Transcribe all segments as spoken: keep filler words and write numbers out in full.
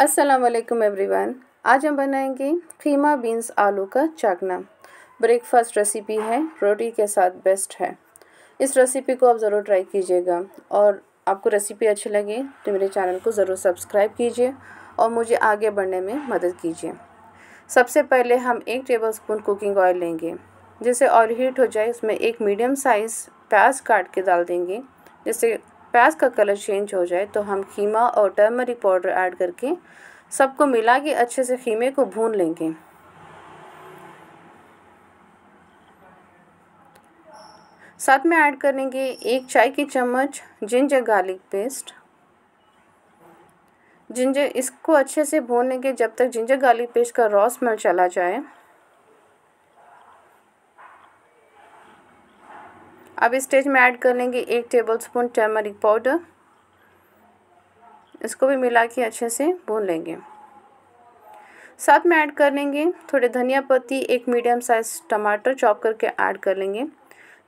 अस्सलाम वालेकुम एवरीवन। आज हम बनाएंगे कीमा बीन्स आलू का चखना। ब्रेकफास्ट रेसिपी है, रोटी के साथ बेस्ट है। इस रेसिपी को आप ज़रूर ट्राई कीजिएगा और आपको रेसिपी अच्छी लगे तो मेरे चैनल को ज़रूर सब्सक्राइब कीजिए और मुझे आगे बढ़ने में मदद कीजिए। सबसे पहले हम एक टेबलस्पून कुकिंग ऑयल लेंगे। जैसे ऑयल हीट हो जाए उसमें एक मीडियम साइज़ प्याज काट के डाल देंगे। जैसे प्याज का कलर चेंज हो जाए तो हम कीमा और टर्मरिक पाउडर ऐड करके सबको मिला के अच्छे से कीमे को भून लेंगे। साथ में ऐड करेंगे एक चाय की चम्मच जिंजर गार्लिक पेस्ट। जिंजर इसको अच्छे से भून लेंगे जब तक जिंजर गार्लिक पेस्ट का रॉ स्मेल चला जाए। अब इस स्टेज में ऐड कर लेंगे एक टेबलस्पून टर्मरिक पाउडर। इसको भी मिला के अच्छे से भून लेंगे। साथ में ऐड कर लेंगे थोड़े धनिया पत्ती, एक मीडियम साइज टमाटर चॉप करके ऐड कर लेंगे।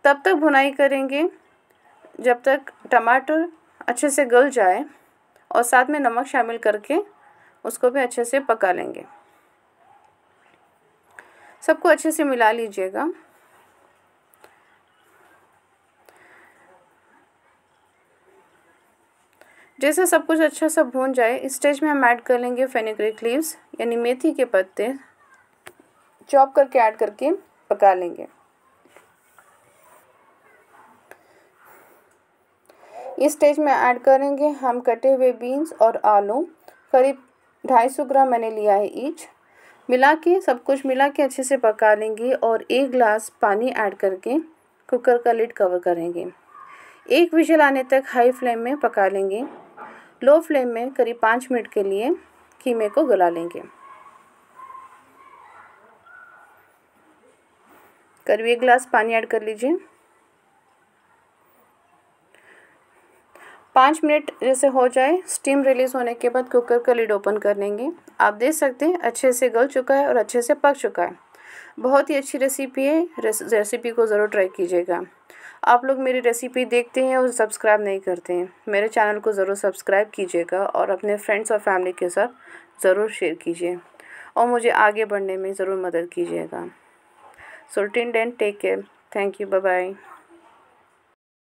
तब तक भुनाई करेंगे जब तक टमाटर अच्छे से गल जाए और साथ में नमक शामिल करके उसको भी अच्छे से पका लेंगे। सबको अच्छे से मिला लीजिएगा। जैसे सब कुछ अच्छा सा भून जाए इस स्टेज में हम ऐड कर लेंगे फेनिग्रीक लीव्स यानी मेथी के पत्ते चॉप करके ऐड करके पका लेंगे। इस स्टेज में ऐड करेंगे हम कटे हुए बीन्स और आलू, करीब दो सौ पचास ग्राम मैंने लिया है ईच। मिला के सब कुछ मिला के अच्छे से पका लेंगे और एक गिलास पानी ऐड करके कुकर का लिड कवर करेंगे। एक विजिल आने तक हाई फ्लेम में पका लेंगे। लो फ्लेम में करीब पाँच मिनट के लिए कीमे को गला लेंगे। करीब एक गिलास पानी ऐड कर लीजिए। पाँच मिनट जैसे हो जाए स्टीम रिलीज़ होने के बाद कुकर का लिड ओपन कर लेंगे। आप देख सकते हैं अच्छे से गल चुका है और अच्छे से पक चुका है। बहुत ही अच्छी रेसिपी है। रेसिपी को ज़रूर ट्राई कीजिएगा। आप लोग मेरी रेसिपी देखते हैं और सब्सक्राइब नहीं करते हैं। मेरे चैनल को ज़रूर सब्सक्राइब कीजिएगा और अपने फ्रेंड्स और फैमिली के साथ ज़रूर शेयर कीजिए और मुझे आगे बढ़ने में ज़रूर मदद कीजिएगा। So till then take care. Thank you. Bye bye.